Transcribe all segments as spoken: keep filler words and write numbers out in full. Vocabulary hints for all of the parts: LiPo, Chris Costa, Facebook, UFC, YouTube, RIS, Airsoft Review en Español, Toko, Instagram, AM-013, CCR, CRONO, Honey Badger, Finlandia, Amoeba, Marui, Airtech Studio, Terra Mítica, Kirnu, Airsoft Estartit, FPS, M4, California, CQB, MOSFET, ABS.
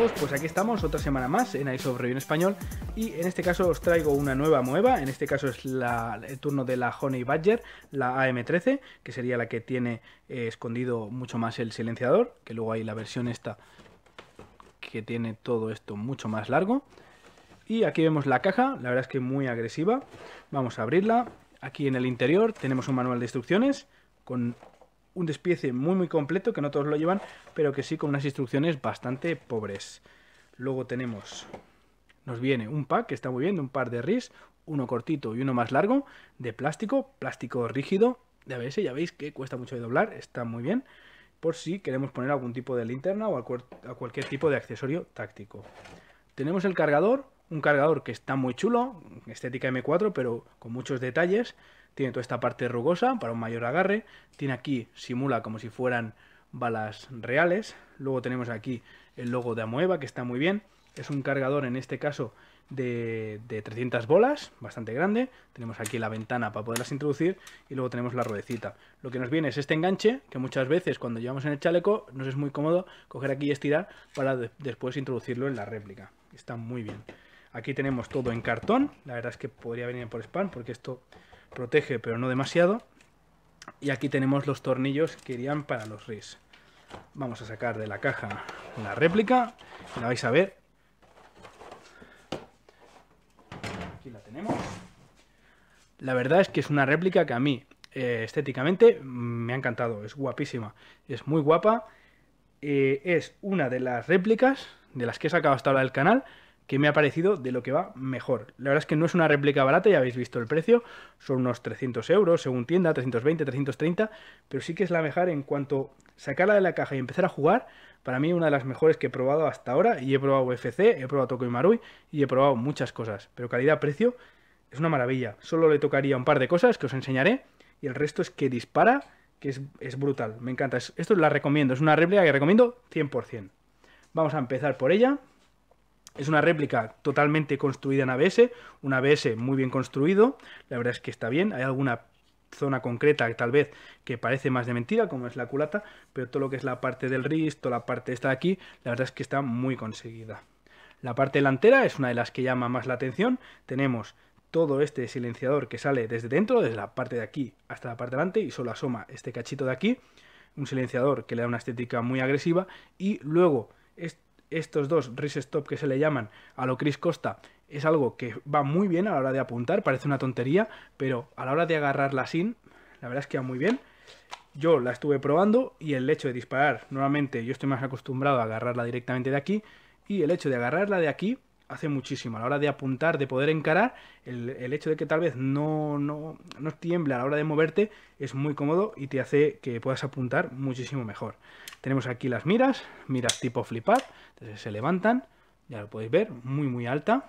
amigos, pues aquí estamos otra semana más en Airsoft Review en Español y en este caso os traigo una nueva Amoeba. En este caso es la, el turno de la Honey Badger, la A M trece, que sería la que tiene eh, escondido mucho más el silenciador, que luego hay la versión esta que tiene todo esto mucho más largo. Y aquí vemos la caja, la verdad es que muy agresiva. Vamos a abrirla. Aquí en el interior tenemos un manual de instrucciones con un despiece muy muy completo, que no todos lo llevan, pero que sí con unas instrucciones bastante pobres. Luego tenemos, nos viene un pack que está muy bien, un par de R I S, uno cortito y uno más largo, de plástico, plástico rígido, de A B S, ya veis que cuesta mucho de doblar, está muy bien, por si queremos poner algún tipo de linterna o a cualquier tipo de accesorio táctico. Tenemos el cargador, un cargador que está muy chulo, estética M cuatro, pero con muchos detalles. Tiene toda esta parte rugosa para un mayor agarre. Tiene aquí, simula como si fueran balas reales. Luego tenemos aquí el logo de Amoeba, que está muy bien. Es un cargador, en este caso, de, de trescientas bolas, bastante grande. Tenemos aquí la ventana para poderlas introducir y luego tenemos la ruedecita. Lo que nos viene es este enganche, que muchas veces cuando llevamos en el chaleco nos es muy cómodo coger aquí y estirar para de, después introducirlo en la réplica. Está muy bien. Aquí tenemos todo en cartón. La verdad es que podría venir por spam porque esto protege, pero no demasiado. Y aquí tenemos los tornillos que irían para los R I S. Vamos a sacar de la caja la réplica. La vais a ver. Aquí la tenemos. La verdad es que es una réplica que a mí eh, estéticamente me ha encantado. Es guapísima. Es muy guapa. Eh, es una de las réplicas de las que he sacado hasta ahora del canal que me ha parecido de lo que va mejor. La verdad es que no es una réplica barata, ya habéis visto el precio, son unos trescientos euros según tienda, trescientos veinte, trescientos treinta, pero sí que es la mejor en cuanto sacarla de la caja y empezar a jugar. Para mí una de las mejores que he probado hasta ahora, y he probado U F C, he probado Toko y Marui, y he probado muchas cosas, pero calidad-precio es una maravilla. Solo le tocaría un par de cosas que os enseñaré, y el resto es que dispara, que es, es brutal, me encanta. Es, esto la recomiendo, es una réplica que recomiendo cien por cien. Vamos a empezar por ella. Es una réplica totalmente construida en A B S, un A B S muy bien construido, la verdad es que está bien. Hay alguna zona concreta tal vez que parece más de mentira, como es la culata, pero todo lo que es la parte del R I S, toda la parte esta de aquí, la verdad es que está muy conseguida. La parte delantera es una de las que llama más la atención. Tenemos todo este silenciador que sale desde dentro, desde la parte de aquí hasta la parte de delante, y solo asoma este cachito de aquí, un silenciador que le da una estética muy agresiva, y luego este estos dos R I S Stop que se le llaman a lo Chris Costa es algo que va muy bien a la hora de apuntar, parece una tontería, pero a la hora de agarrar la S I N, la verdad es que va muy bien. Yo la estuve probando y el hecho de disparar, normalmente yo estoy más acostumbrado a agarrarla directamente de aquí, y el hecho de agarrarla de aquí hace muchísimo. A la hora de apuntar, de poder encarar, el, el hecho de que tal vez no, no, no tiemble a la hora de moverte es muy cómodo y te hace que puedas apuntar muchísimo mejor. Tenemos aquí las miras, miras tipo flip up, entonces se levantan, ya lo podéis ver, muy muy alta,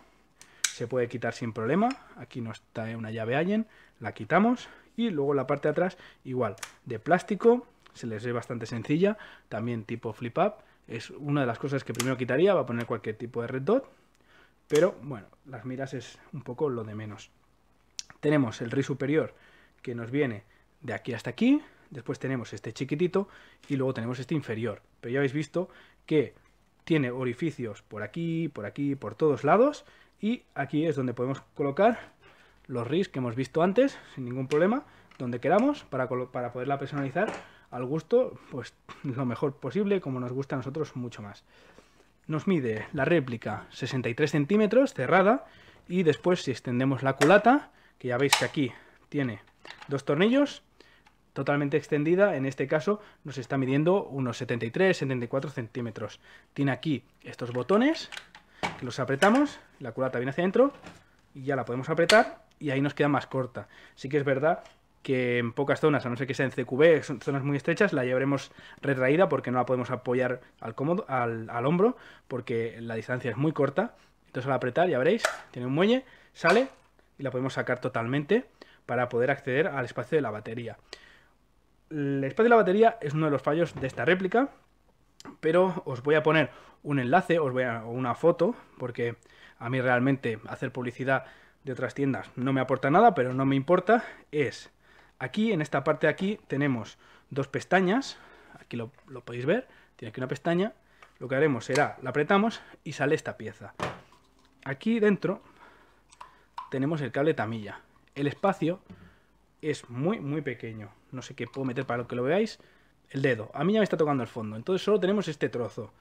se puede quitar sin problema. Aquí no está una llave Allen, la quitamos, y luego la parte de atrás igual, de plástico, se les ve bastante sencilla, también tipo flip up, es una de las cosas que primero quitaría, va a poner cualquier tipo de red dot. Pero bueno, las miras es un poco lo de menos. Tenemos el R I S superior que nos viene de aquí hasta aquí. Después tenemos este chiquitito y luego tenemos este inferior. Pero ya habéis visto que tiene orificios por aquí, por aquí, por todos lados. Y aquí es donde podemos colocar los R I S que hemos visto antes, sin ningún problema, donde queramos, para, para poderla personalizar al gusto, pues lo mejor posible, como nos gusta a nosotros mucho más. Nos mide la réplica sesenta y tres centímetros cerrada, y después si extendemos la culata, que ya veis que aquí tiene dos tornillos, totalmente extendida, en este caso nos está midiendo unos setenta y tres, setenta y cuatro centímetros. Tiene aquí estos botones, que los apretamos, la culata viene hacia adentro y ya la podemos apretar y ahí nos queda más corta. Sí que es verdad que en pocas zonas, a no ser que sea en C Q B, son zonas muy estrechas, la llevaremos retraída porque no la podemos apoyar al, cómodo, al, al hombro, porque la distancia es muy corta. Entonces al apretar, ya veréis, tiene un muelle, sale y la podemos sacar totalmente para poder acceder al espacio de la batería. El espacio de la batería es uno de los fallos de esta réplica, pero os voy a poner un enlace, os voy a una foto, porque a mí realmente hacer publicidad de otras tiendas no me aporta nada, pero no me importa. Es aquí, en esta parte de aquí, tenemos dos pestañas, aquí lo, lo podéis ver, tiene aquí una pestaña, lo que haremos será, la apretamos y sale esta pieza. Aquí dentro tenemos el cable tamilla. El espacio es muy, muy pequeño. No sé qué puedo meter para que lo veáis. El dedo. A mí ya me está tocando el fondo. Entonces solo tenemos este trozo.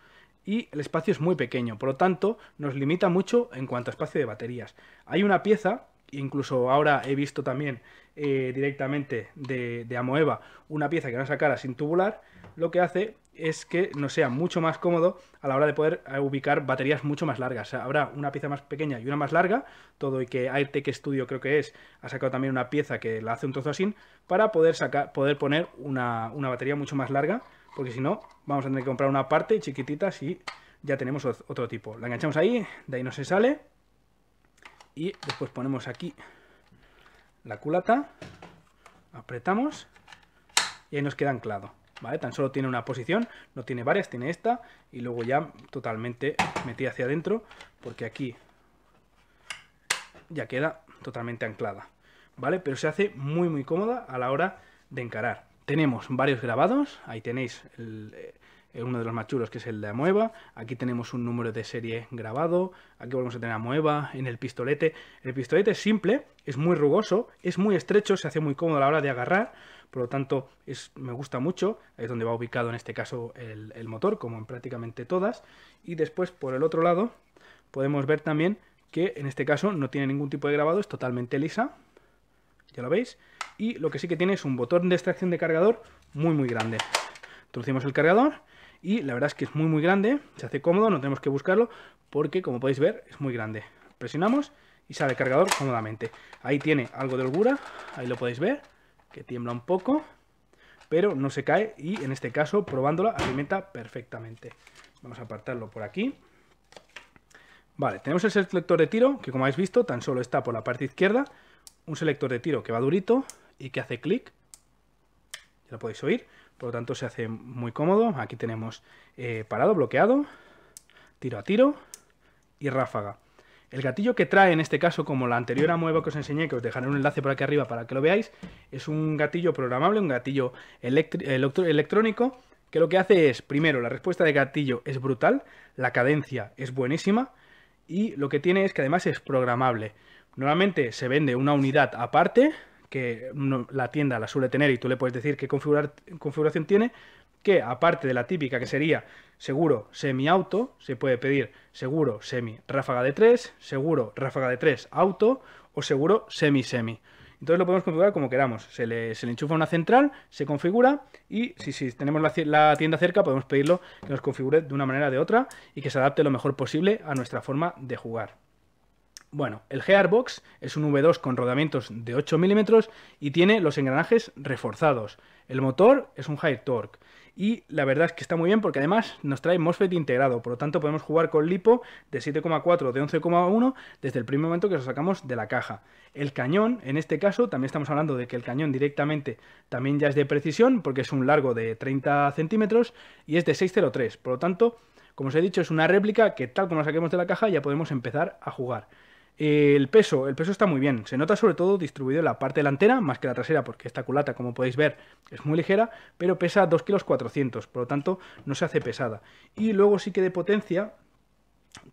Y el espacio es muy pequeño. Por lo tanto, nos limita mucho en cuanto a espacio de baterías. Hay una pieza, incluso ahora he visto también eh, directamente de, de Amoeba, una pieza que van a sacar sin tubular. Lo que hace es que nos sea mucho más cómodo a la hora de poder ubicar baterías mucho más largas. O sea, habrá una pieza más pequeña y una más larga, todo, y que Airtech Studio, creo que es, ha sacado también una pieza que la hace un trozo así, para poder, sacar, poder poner una, una batería mucho más larga, porque si no, vamos a tener que comprar una parte chiquitita si ya tenemos otro tipo. La enganchamos ahí, de ahí no se sale, y después ponemos aquí la culata, apretamos, y ahí nos queda anclado. ¿Vale? Tan solo tiene una posición, no tiene varias, tiene esta, y luego ya totalmente metida hacia adentro, porque aquí ya queda totalmente anclada, ¿vale? Pero se hace muy muy cómoda a la hora de encarar. Tenemos varios grabados, ahí tenéis el, el uno de los más chulos, que es el de Amoeba, aquí tenemos un número de serie grabado, aquí volvemos a tener Amoeba, en el pistolete. El pistolete es simple, es muy rugoso, es muy estrecho, se hace muy cómodo a la hora de agarrar. Por lo tanto, es, me gusta mucho, es donde va ubicado en este caso el, el motor, como en prácticamente todas. Y después, por el otro lado, podemos ver también que en este caso no tiene ningún tipo de grabado, es totalmente lisa, ya lo veis. Y lo que sí que tiene es un botón de extracción de cargador muy muy grande. Introducimos el cargador y la verdad es que es muy muy grande, se hace cómodo, no tenemos que buscarlo porque, como podéis ver, es muy grande. Presionamos y sale el cargador cómodamente. Ahí tiene algo de holgura, ahí lo podéis ver, que tiembla un poco, pero no se cae y en este caso, probándola, alimenta perfectamente. Vamos a apartarlo por aquí. Vale, tenemos el selector de tiro, que como habéis visto, tan solo está por la parte izquierda. Un selector de tiro que va durito y que hace clic. Ya lo podéis oír, por lo tanto se hace muy cómodo. Aquí tenemos eh, parado, bloqueado, tiro a tiro y ráfaga. El gatillo que trae, en este caso, como la anterior Amoeba que os enseñé, que os dejaré un enlace por aquí arriba para que lo veáis, es un gatillo programable, un gatillo electrónico, que lo que hace es, primero, la respuesta de gatillo es brutal, la cadencia es buenísima, y lo que tiene es que además es programable. Normalmente se vende una unidad aparte, que la tienda la suele tener y tú le puedes decir qué configurar, configuración tiene, que aparte de la típica que sería seguro semi-auto, se puede pedir seguro semi-ráfaga de tres, seguro ráfaga de tres auto o seguro semi-semi. Entonces lo podemos configurar como queramos. Se le, se le enchufa una central, se configura y si, si tenemos la, la tienda cerca podemos pedirlo que nos configure de una manera o de otra y que se adapte lo mejor posible a nuestra forma de jugar. Bueno, el G R Box es un V dos con rodamientos de ocho milímetros y tiene los engranajes reforzados. El motor es un High Torque. Y la verdad es que está muy bien porque además nos trae MOSFET integrado, por lo tanto podemos jugar con LiPo de siete coma cuatro o de once coma uno desde el primer momento que lo sacamos de la caja. El cañón, en este caso, también estamos hablando de que el cañón directamente también ya es de precisión porque es un largo de treinta centímetros y es de seis cero tres, por lo tanto, como os he dicho, es una réplica que tal como la saquemos de la caja ya podemos empezar a jugar. El peso, el peso está muy bien, se nota sobre todo distribuido en la parte delantera, más que la trasera, porque esta culata, como podéis ver, es muy ligera, pero pesa dos kilos cuatrocientos, por lo tanto no se hace pesada. Y luego sí que de potencia,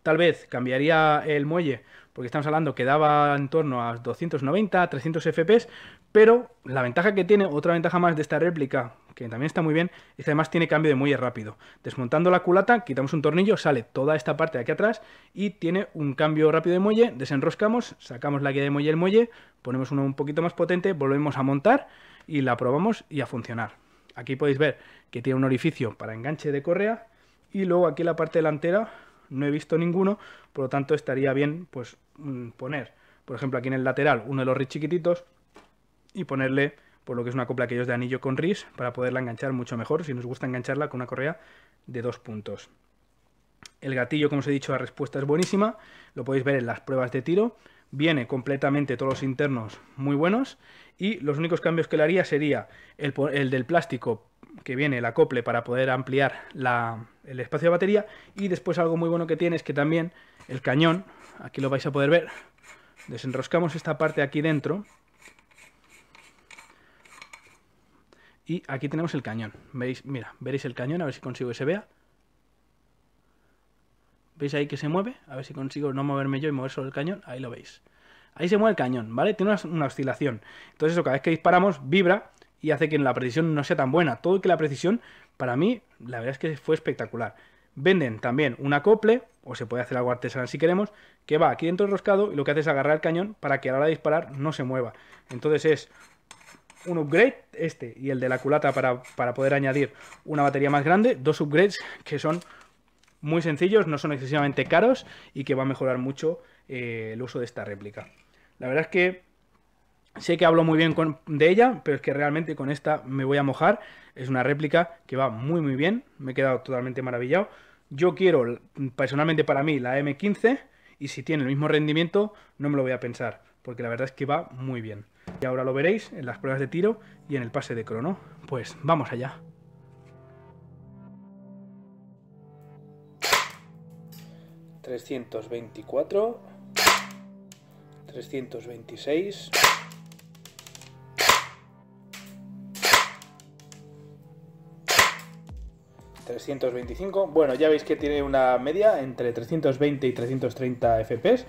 tal vez cambiaría el muelle, porque estamos hablando que daba en torno a doscientos noventa a trescientos F P S, pero la ventaja que tiene, otra ventaja más de esta réplica, que también está muy bien, es que además tiene cambio de muelle rápido. Desmontando la culata, quitamos un tornillo, sale toda esta parte de aquí atrás y tiene un cambio rápido de muelle, desenroscamos, sacamos la guía de muelle del muelle, ponemos uno un poquito más potente, volvemos a montar y la probamos y a funcionar. Aquí podéis ver que tiene un orificio para enganche de correa y luego aquí en la parte delantera no he visto ninguno, por lo tanto estaría bien pues poner, por ejemplo, aquí en el lateral uno de los rigs chiquititos y ponerle por lo que es una copla que ellos de anillo con ris para poderla enganchar mucho mejor si nos gusta engancharla con una correa de dos puntos. El gatillo, como os he dicho, la respuesta es buenísima, lo podéis ver en las pruebas de tiro, viene completamente todos los internos muy buenos y los únicos cambios que le haría sería el, el del plástico que viene, el acople para poder ampliar la, el espacio de batería y después algo muy bueno que tiene es que también el cañón, aquí lo vais a poder ver, desenroscamos esta parte de aquí dentro. Y aquí tenemos el cañón, veis, mira, veréis el cañón, a ver si consigo que se vea. ¿Veis ahí que se mueve? A ver si consigo no moverme yo y mover sobre el cañón. Ahí lo veis. Ahí se mueve el cañón, ¿vale? Tiene una, una oscilación. Entonces eso, cada vez que disparamos, vibra y hace que la precisión no sea tan buena. Todo y que la precisión, para mí, la verdad es que fue espectacular. Venden también un acople, o se puede hacer algo artesanal si queremos, que va aquí dentro enroscado y lo que hace es agarrar el cañón para que a la hora de disparar no se mueva. Entonces es un upgrade este y el de la culata para, para poder añadir una batería más grande. Dos upgrades que son muy sencillos, no son excesivamente caros y que va a mejorar mucho eh, el uso de esta réplica. La verdad es que sé que hablo muy bien con, de ella, pero es que realmente con esta me voy a mojar. Es una réplica que va muy muy bien, me he quedado totalmente maravillado. Yo quiero, personalmente para mí, la M quince, y si tiene el mismo rendimiento, no me lo voy a pensar, porque la verdad es que va muy bien. Y ahora lo veréis en las pruebas de tiro y en el pase de crono. Pues vamos allá. trescientos veinticuatro, trescientos veintiséis... trescientos veinticinco, bueno, ya veis que tiene una media entre trescientos veinte y trescientos treinta F P S.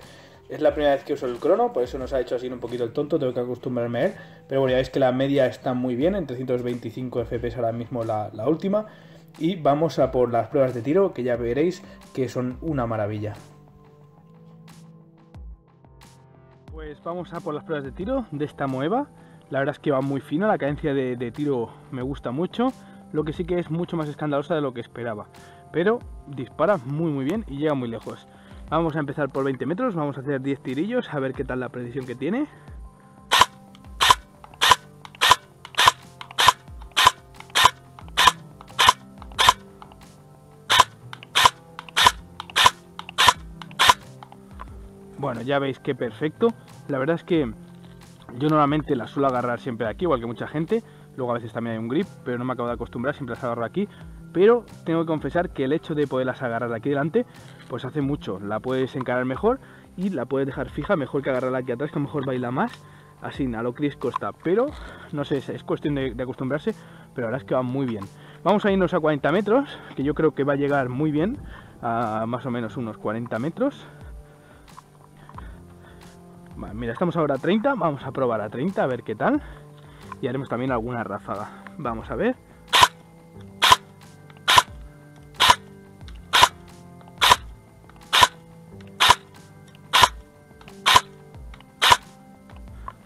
Es la primera vez que uso el crono, por eso nos ha hecho así un poquito el tonto, tengo que acostumbrarme a él. Pero bueno, ya veis que la media está muy bien, en trescientos veinticinco F P S ahora mismo la, la última. Y vamos a por las pruebas de tiro, que ya veréis que son una maravilla. Pues vamos a por las pruebas de tiro de esta Amoeba. La verdad es que va muy fina, la cadencia de, de tiro me gusta mucho. Lo que sí que es mucho más escandalosa de lo que esperaba, pero dispara muy muy bien y llega muy lejos. Vamos a empezar por veinte metros, vamos a hacer diez tirillos a ver qué tal la precisión que tiene. Bueno, ya veis que perfecto. La verdad es que yo normalmente la suelo agarrar siempre aquí, igual que mucha gente. Luego a veces también hay un grip, pero no me acabo de acostumbrar, siempre las agarro aquí. Pero tengo que confesar que el hecho de poderlas agarrar aquí delante, pues hace mucho. La puedes encarar mejor y la puedes dejar fija, mejor que agarrarla aquí atrás, que a lo mejor baila más. Así, a lo Chris Costa. Pero, no sé, es cuestión de, de acostumbrarse, pero la verdad es que va muy bien. Vamos a irnos a cuarenta metros, que yo creo que va a llegar muy bien, a más o menos unos cuarenta metros. Vale, mira, estamos ahora a treinta, vamos a probar a treinta, a ver qué tal. Y haremos también alguna ráfaga. Vamos a ver.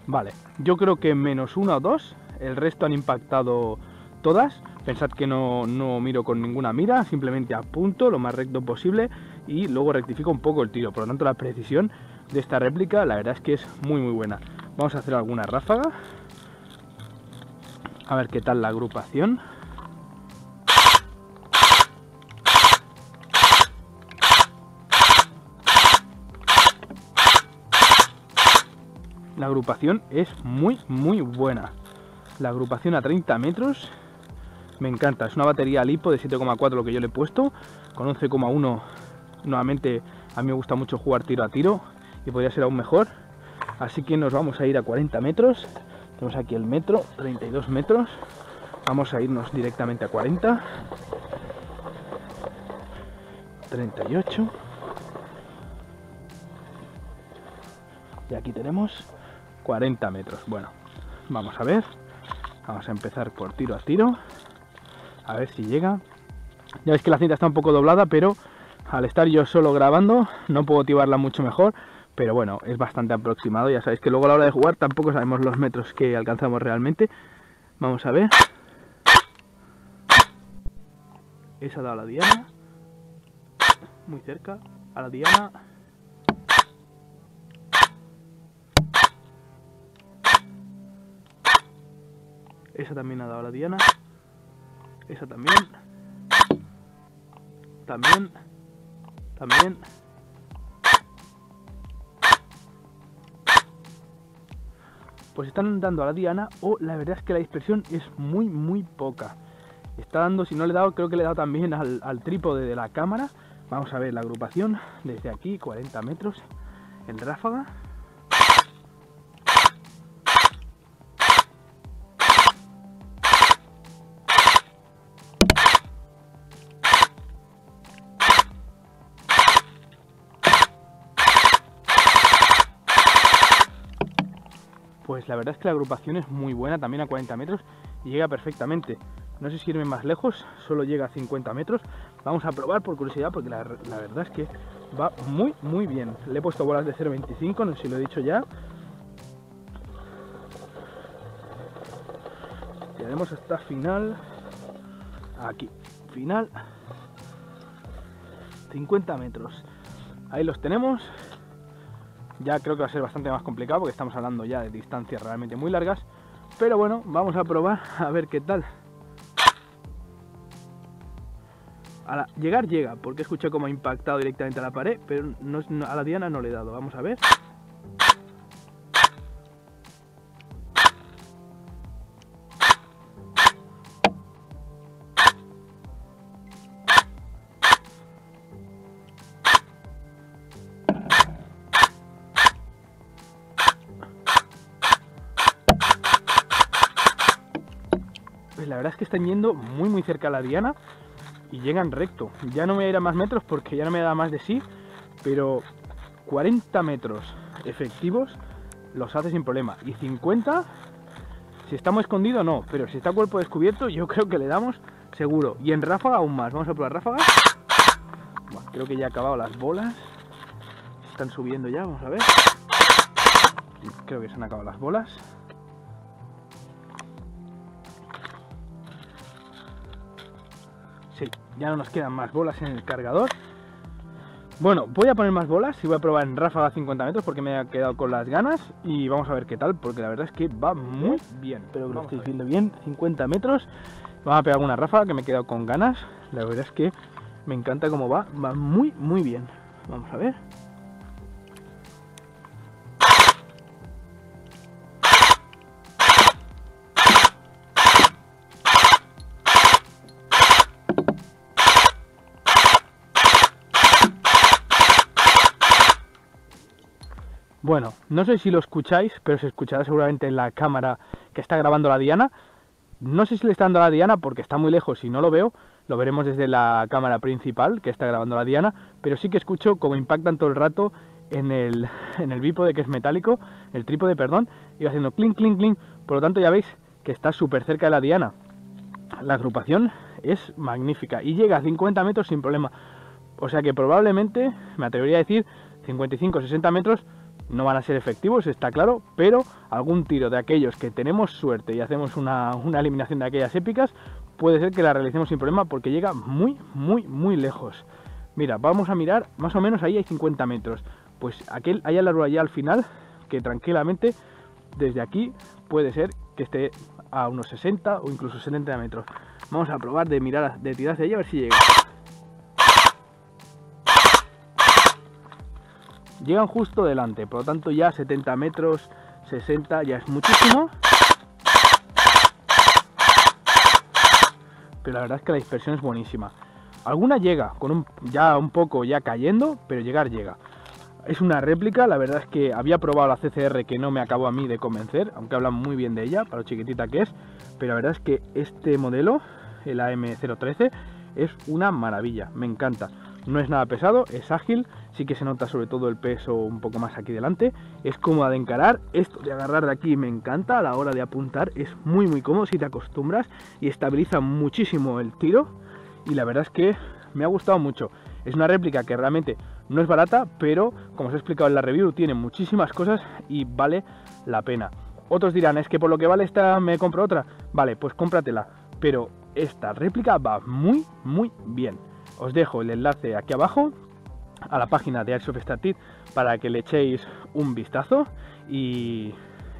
Vale, yo creo que menos una o dos. El resto han impactado todas. Pensad que no, no miro con ninguna mira, simplemente apunto lo más recto posible y luego rectifico un poco el tiro. Por lo tanto, la precisión de esta réplica, la verdad es que es muy muy buena. Vamos a hacer alguna ráfaga. A ver qué tal la agrupación. La agrupación es muy, muy buena. La agrupación a treinta metros me encanta. Es una batería lipo de siete coma cuatro lo que yo le he puesto. Con once coma uno, nuevamente, a mí me gusta mucho jugar tiro a tiro y podría ser aún mejor. Así que nos vamos a ir a cuarenta metros. Tenemos aquí el metro, treinta y dos metros. Vamos a irnos directamente a cuarenta. treinta y ocho. Y aquí tenemos cuarenta metros. Bueno, vamos a ver. Vamos a empezar por tiro a tiro. A ver si llega. Ya veis que la cinta está un poco doblada, pero al estar yo solo grabando, no puedo tibarla mucho mejor. Pero bueno, es bastante aproximado, ya sabéis que luego a la hora de jugar tampoco sabemos los metros que alcanzamos realmente. Vamos a ver. Esa ha dado a la diana. Muy cerca. A la diana. Esa también ha dado a la diana. Esa también. También. También. Pues están dando a la diana, o la verdad es que la dispersión es muy muy poca. Está dando, si no le he dado, creo que le he dado también al, al trípode de la cámara. Vamos a ver la agrupación desde aquí, cuarenta metros, en ráfaga. pues la verdad es que la agrupación es muy buena, también a cuarenta metros y llega perfectamente. No sé si irme más lejos, solo llega a cincuenta metros. Vamos a probar por curiosidad porque la, la verdad es que va muy, muy bien. Le he puesto bolas de cero coma veinticinco, no sé si lo he dicho ya. Tiraremos hasta final. Aquí, final. cincuenta metros. Ahí los tenemos. Ya creo que va a ser bastante más complicado porque estamos hablando ya de distancias realmente muy largas. Pero bueno, vamos a probar a ver qué tal. A la, llegar llega, porque escuché como ha impactado directamente a la pared, pero no, no, a la diana no le he dado. Vamos a ver. Pues la verdad es que están yendo muy muy cerca a la diana. Y llegan recto. Ya no me irá más metros porque ya no me da más de sí, pero cuarenta metros efectivos los hace sin problema. Y cincuenta, si estamos escondidos no, pero si está cuerpo descubierto yo creo que le damos seguro. Y en ráfaga aún más. Vamos a probar ráfaga. Bueno, creo que ya ha acabado las bolas. Están subiendo ya, vamos a ver. Creo que se han acabado las bolas. Sí, ya no nos quedan más bolas en el cargador. Bueno, voy a poner más bolas y voy a probar en ráfaga cincuenta metros porque me he quedado con las ganas. Y vamos a ver qué tal, porque la verdad es que va muy bien. Pero lo estoy diciendo bien, cincuenta metros. Vamos a pegar una ráfaga que me he quedado con ganas. La verdad es que me encanta cómo va, va muy muy bien. Vamos a ver. Bueno, no sé si lo escucháis, pero se escuchará seguramente en la cámara que está grabando la diana. No sé si le está dando a la diana porque está muy lejos y no lo veo. Lo veremos desde la cámara principal que está grabando la diana. Pero sí que escucho como impactan todo el rato en el, en el bípode, que es metálico, el trípode, perdón. Y va haciendo clink, clink, clink. Por lo tanto ya veis que está súper cerca de la diana. La agrupación es magnífica y llega a cincuenta metros sin problema. O sea que probablemente, me atrevería a decir, cincuenta y cinco a sesenta metros... no van a ser efectivos, está claro, pero algún tiro de aquellos que tenemos suerte y hacemos una, una eliminación de aquellas épicas, puede ser que la realicemos sin problema porque llega muy, muy, muy lejos. Mira, vamos a mirar, más o menos ahí hay cincuenta metros. Pues aquel, allá la allá al final, que tranquilamente desde aquí puede ser que esté a unos sesenta o incluso setenta metros. Vamos a probar de mirar, de tirar hacia allá a ver si llega. Llegan justo delante, por lo tanto ya setenta metros, sesenta ya es muchísimo. Pero la verdad es que la dispersión es buenísima. Alguna llega, con un, ya un poco ya cayendo, pero llegar llega. Es una réplica, la verdad es que había probado la C C R que no me acabó a mí de convencer, aunque hablan muy bien de ella, para lo chiquitita que es. Pero la verdad es que este modelo, el A M cero trece, es una maravilla, me encanta. No es nada pesado, es ágil, sí que se nota sobre todo el peso un poco más aquí delante, es cómoda de encarar, esto de agarrar de aquí me encanta, a la hora de apuntar es muy muy cómodo si te acostumbras y estabiliza muchísimo el tiro y la verdad es que me ha gustado mucho. Es una réplica que realmente no es barata, pero como os he explicado en la review tiene muchísimas cosas y vale la pena. Otros dirán, es que por lo que vale esta me compro otra, vale, pues cómpratela, pero esta réplica va muy muy bien. Os dejo el enlace aquí abajo a la página de Airsoft Estartit para que le echéis un vistazo y,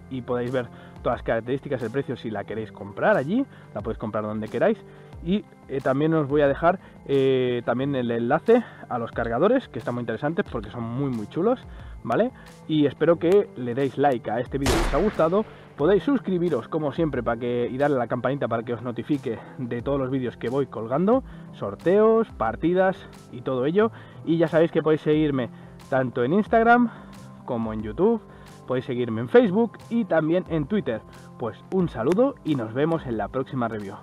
y podáis ver todas las características, el precio si la queréis comprar allí, la podéis comprar donde queráis. Y eh, también os voy a dejar eh, también el enlace a los cargadores, que están muy interesantes porque son muy muy chulos, ¿vale? Y espero que le deis like a este vídeo si os ha gustado. Podéis suscribiros como siempre para que, y darle a la campanita para que os notifique de todos los vídeos que voy colgando, sorteos, partidas y todo ello. Y ya sabéis que podéis seguirme tanto en Instagram como en YouTube, podéis seguirme en Facebook y también en Twitter. Pues un saludo y nos vemos en la próxima review.